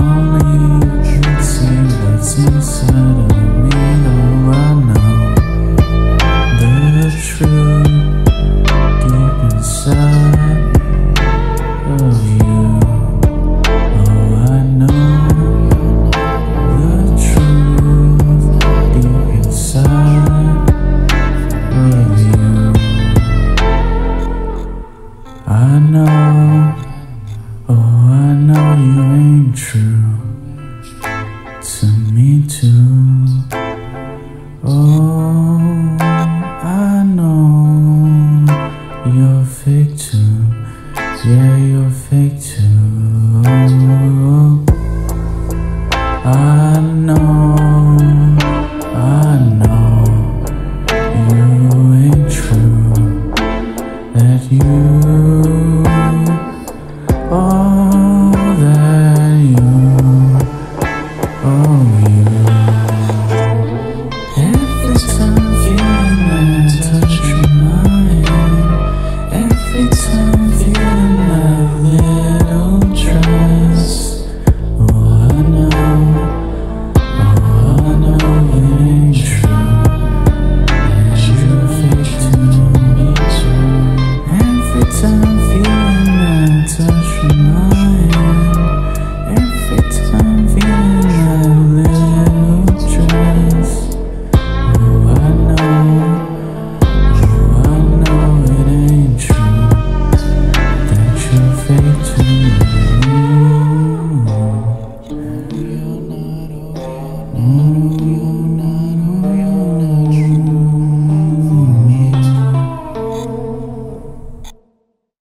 only you could see what's inside of me right now. The truth deep inside of you. Oh, I know the truth deep inside of you. I know. Oh, I know you ain't true to me too. Oh, I know you're fake too. Yeah, you're fake too. Oh, I know you ain't true, that you. Oh, that you, oh you. Every time feeling that touch your mind, every time feeling that little trust. Oh, I know, oh I know it ain't true, and you're fake to me too. Every time feeling that touch.